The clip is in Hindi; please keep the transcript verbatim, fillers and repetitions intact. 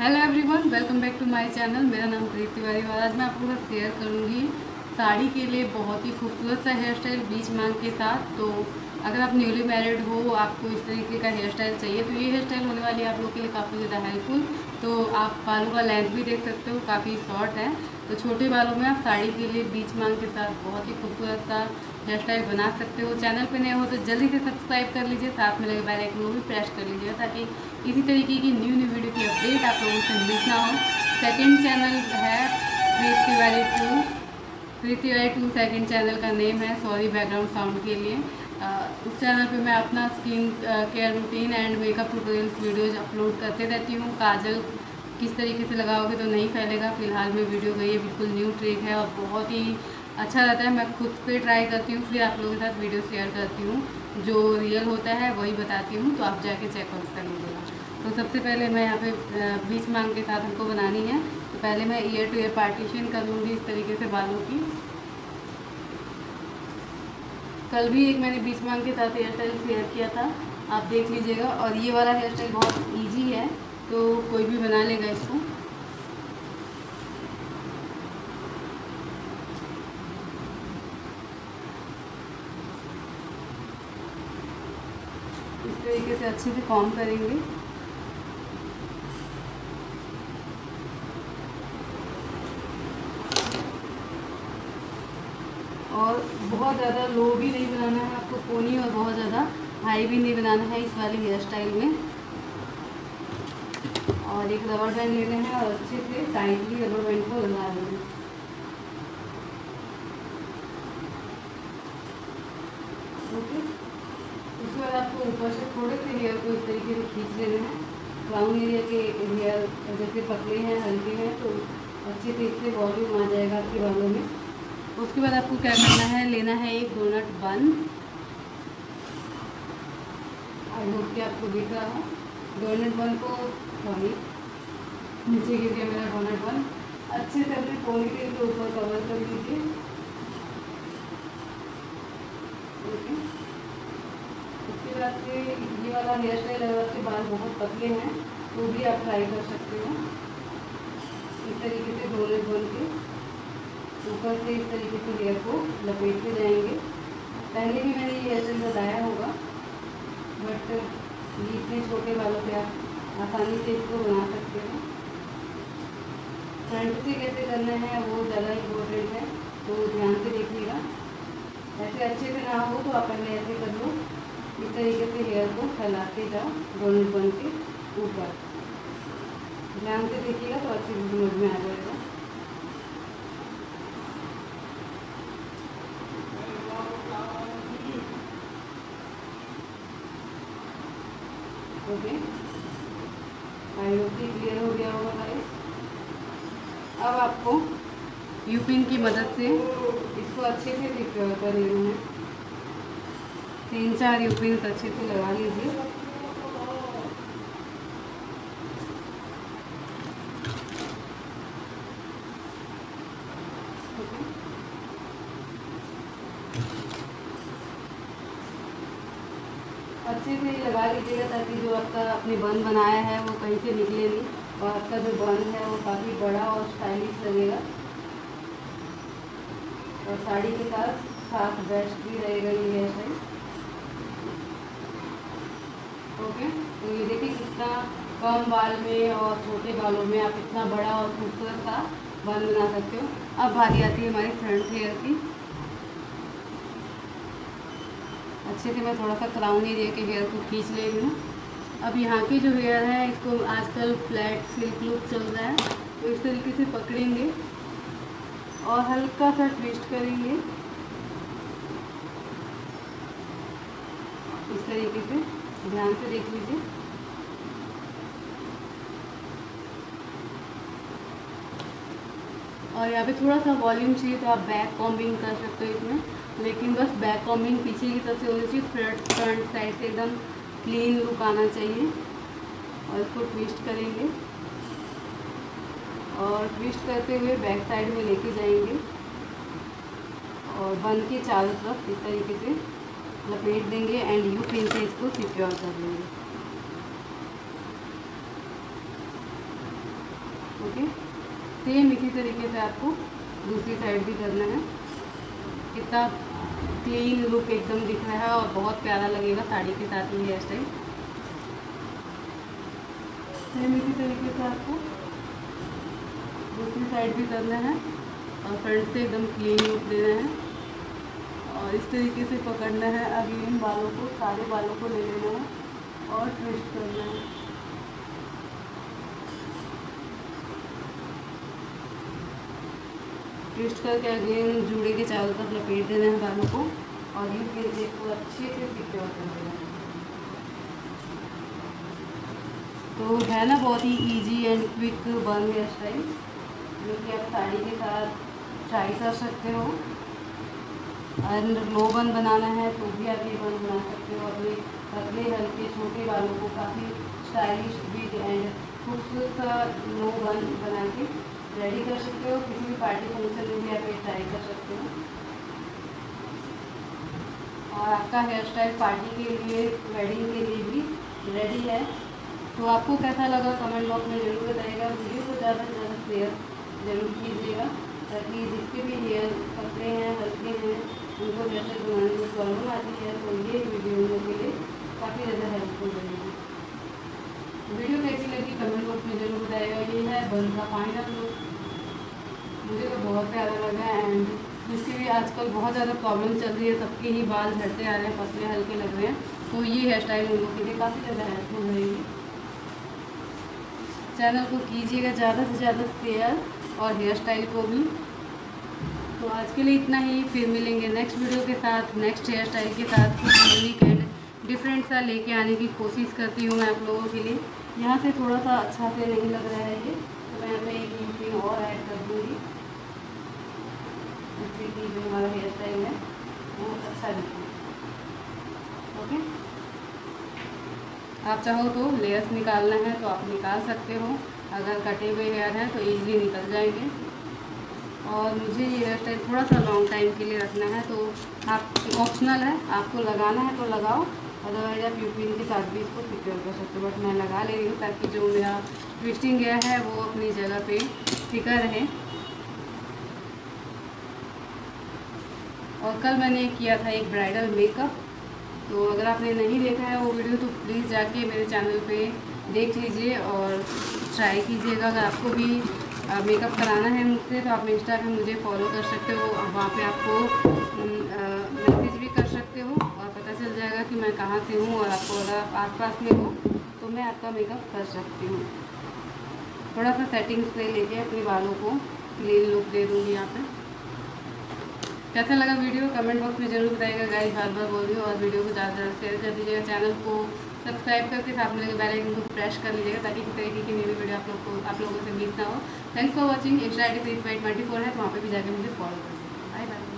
Hello everyone, welcome back to my channel. मेरा नाम प्रीति तिवारी और आज मैं आपको साथ शेयर करूँगी साड़ी के लिए बहुत ही खूबसूरत सा हेयर स्टाइल बीच मांग के साथ। तो अगर आप न्यूली मैरिड हो, आपको इस तरीके का हेयर स्टाइल चाहिए तो ये हेयर स्टाइल होने वाली है आप लोग के लिए काफ़ी ज़्यादा हेल्पफुल। तो आप बालों का लेंथ भी देख सकते हो, काफ़ी शॉर्ट है, तो छोटे बालों में आप साड़ी के लिए बीच मांग के साथ बहुत ही खूबसूरत सा हेयर स्टाइल बना सकते हो। चैनल पे नए हो तो जल्दी से सब्सक्राइब कर लीजिए, साथ में लगे बेल आइकन को भी प्रेस कर लीजिए ताकि इसी तरीके की न्यू न्यू वीडियो की अपडेट आप लोगों से मिस ना हो। सेकेंड चैनल है प्रीति वाली टू, प्रीति वाली टू सेकेंड चैनल का नेम है, सॉरी बैकग्राउंड साउंड के लिए। उस चैनल पे मैं अपना skin care routine and makeup tutorials videos upload करते रहती हूँ। काजल किस तरीके से लगाओगे तो नहीं फैलेगा, फिलहाल में वीडियो गई है, बिल्कुल न्यू ट्रिक है और बहुत ही अच्छा रहता है। मैं खुद पे ट्राई करती हूँ, फिर आप लोगों के साथ वीडियो शेयर करती हूँ, जो रियल होता है वही बताती हूँ, तो आप जाके चेकआउट कर लीजिएगा। तो सबसे पहले मैं यहाँ पे बीच मांग के साथ हमको बनानी है, तो पहले मैं ईयर टू ईयर पार्टीशन कर लूँगी इस तरीके से बालों की। कल भी एक मैंने बीच मांग के साथ हेयर स्टाइल शेयर किया था, आप देख लीजिएगा, और ये वाला हेयर स्टाइल बहुत इजी है तो कोई भी बना लेगा इसको। इस तरीके से अच्छे से कॉम्ब करेंगे। और बहुत ज़्यादा लो भी नहीं बनाना है आपको पोनी, और बहुत ज़्यादा हाई भी नहीं बनाना है इस वाले हेयर स्टाइल में। और एक रबर बैंड लेना है और अच्छे से टाइटली रबर बैंड को लगा लेना है। ओके, उसके बाद आपको ऊपर से थोड़े से हेयर को इस तरीके से खींच लेना है। ब्राउन एरिया के हेयर जैसे पतले हैं, हल्के हैं, तो अच्छे से इससे वॉल्यूम आ जाएगा आपके बालों में। उसके बाद आपको क्या करना है, लेना है एक डोनट बन। आई होप कि आपको दिख रहा हो डोनट बन को, सॉरी नीचे गिर गया मेरा डोनट बन। अच्छे से अपने पॉलीटेल के ऊपर कवर कर लीजिए। ओके, उसके बाद से ये वाला हेयर स्टाइल अगर आपके बाल बहुत पतले हैं तो भी आप ट्राई कर सकते हो इस तरीके से डोनट बन के ऊपर से इस तरीके से हेयर को लपेटते जाएंगे। पहले भी मैंने ये हेयर स्टाइल बताया होगा, बट ये इतने छोटे बालों पे आप आसानी से इसको बना सकते हो। फ्रंट से कैसे करना है वो ज़्यादा इम्पोर्टेंट है, तो ध्यान से देखिएगा। ऐसे अच्छे से ना हो तो आप पहले ऐसे कर लो, इस तरीके से हेयर को फैलाते जाओ डोनट बन के ऊपर। ध्यान से देखिएगा तो अच्छी समझ में आ जाएगा। ओके, आई होप कि क्लियर हो गया होगा गाइस। अब आपको यू पिन की मदद से इसको अच्छे से रिकवर कर लेना है। तीन चार यू पिन अच्छे से लगा लीजिए। अच्छे से लगा लीजिएगा ताकि जो आपका आपने बन बनाया है वो कहीं से निकले नहीं, और आपका जो बन है वो काफ़ी बड़ा और स्टाइलिश लगेगा, और साड़ी के साथ साफ बेस्ट भी रहेगा ये हेयर स्टाइल। ओके, तो ये देखिए कितना कम बाल में और छोटे बालों में आप इतना बड़ा और खूबसूरत सा बन बना सकते हो। अब बारी आती है हमारी फ्रंट हेयर की। अच्छे से मैं थोड़ा सा क्राउन एरिया के हेयर को खींच ले रही हूँ। अब यहाँ के जो हेयर है इसको आजकल फ्लैट सिल्क लुक चल रहा है, तो इस तरीके से पकड़ेंगे और हल्का सा ट्विस्ट करेंगे इस तरीके से। ध्यान से देख लीजिए। और यहाँ पे थोड़ा सा वॉल्यूम चाहिए तो आप बैक कॉम्बिंग कर सकते हो इसमें, लेकिन बस बैक कॉम्बिंग पीछे की तरफ से होनी चाहिए, फ्रंट फ्रंट साइड से एकदम क्लीन लुक आना चाहिए। और इसको ट्विस्ट करेंगे और ट्विस्ट करते हुए बैक साइड में लेके जाएंगे और बन के चारों तरफ इस तरीके से लपेट देंगे एंड यू पिन से इसको सिक्योर कर लेंगे। ओके। सेम इसी तरीके से आपको दूसरी साइड भी करना है। कितना क्लीन लुक एकदम दिख रहा है और बहुत प्यारा लगेगा साड़ी के साथ में हेयर स्टाइल। सेम इसी तरीके से आपको दूसरी साइड भी करना है और फ्रंट से एकदम क्लीन लुक देना है और इस तरीके से पकड़ना है। अभी इन बालों को, सारे बालों को ले लेना है और ट्विस्ट करना है। ट्विस्ट करके अगेन जूड़े के चारों तरफ लपेट देना है बालों को और ये घेरे को अच्छे से सिक्योर कर देना है। तो है ना बहुत ही easy and quick bun hair style, जो कि आप साड़ी के साथ ट्राई कर सकते हो। एंड लो बन बनाना है तो भी आप ये बन बना सकते हो। अपने पतले हल्के छोटे बालों को काफ़ी स्टाइलिश बिग एंड खूबसूरत सा लो बन बना के रेडी कर सकते हो। किसी भी पार्टी फंक्शन में भी आप ये ट्राई कर सकते हो और आपका हेयर स्टाइल पार्टी के लिए, वेडिंग के लिए भी रेडी है। तो आपको कैसा लगा कमेंट बॉक्स में जरूर बताइएगा। वीडियो को ज़्यादा से ज़्यादा शेयर जरूर कीजिएगा ताकि जिसके भी हेयर पतले हैं, हल्के हैं, उनको जैसे बनाने में प्रॉब्लम आती है तो ये वीडियो उनके लिए काफ़ी ज़्यादा हेल्पफुल रहेगी। वीडियो कैसी लगी कमेंट बॉक्स में जरूर बताइएगा। ये है बन का फाइनल लुक, मुझे तो बहुत प्यारा लगा। एंड जिसके भी आजकल बहुत ज़्यादा प्रॉब्लम चल रही है, सबके ही बाल झड़ते आ रहे हैं, पतले हल्के लग रहे हैं, तो ये हेयर स्टाइल उन लोगों के लिए काफ़ी ज़्यादा हेल्पफुल रहेगी। चैनल को कीजिएगा ज़्यादा से ज़्यादा शेयर और हेयर स्टाइल को भी। तो आज के लिए इतना ही, फिर मिलेंगे नेक्स्ट वीडियो के साथ, नेक्स्ट हेयर स्टाइल के साथ। कुछ यूनिक एंड डिफरेंट सा लेके आने की कोशिश करती हूँ मैं आप लोगों के लिए। यहाँ से थोड़ा सा अच्छा से नहीं लग रहा है ये, तो मैं हमें एक यूनिक और ऐड कर दूँगी जिससे कि जो हमारा हेयर स्टाइल है वो अच्छा दिखे। ओके, आप चाहो तो लेयर्स निकालना है तो आप निकाल सकते हो। अगर कटे हुए हेयर हैं तो ईजिली निकल जाएंगे। और मुझे ये हेयर स्टाइल थोड़ा सा लॉन्ग टाइम के लिए रखना है तो आप, ऑप्शनल है, आपको लगाना है तो लगाओ, अदरवाइज आप यूपिन के साथ भी इसको सिक्योर कर सकते हो। बट मैं लगा ले रही हूँ ताकि जो मेरा ट्विस्टिंग हेयर है वो अपनी जगह पर टिका रहे। और कल मैंने किया था एक ब्राइडल मेकअप, तो अगर आपने नहीं देखा है वो वीडियो तो प्लीज़ जाके मेरे चैनल पे देख लीजिए और ट्राई कीजिएगा। अगर आपको भी मेकअप कराना है मुझसे तो आप इंस्टा पे मुझे फॉलो कर सकते हो, वहाँ पे आपको मैसेज भी कर सकते हो और पता चल जाएगा कि मैं कहाँ से हूँ। और आपको अगर आस पास में हो तो मैं आपका मेकअप कर सकती हूँ। थोड़ा सा सेटिंग से लेके अपने बालों को क्लीन लुक दे दूँगी यहाँ पर। कैसा लगा वीडियो कमेंट बॉक्स में जरूर बताइएगा गाइस, बार बार बोल रही हूँ। और वीडियो को ज़्यादा से ज़्यादा शेयर कर दीजिएगा, चैनल को सब्सक्राइब करके साथ में लगे बेल आइकन को प्रेस कर लीजिएगा ताकि किसी तरीके की नई वीडियो आप लोग को आप लोगों से मिस ना हो। Thanks for watching. Insta I D twenty four है तो वहाँ पर भी जाकर मुझे फॉलो कर सकते। Bye bye.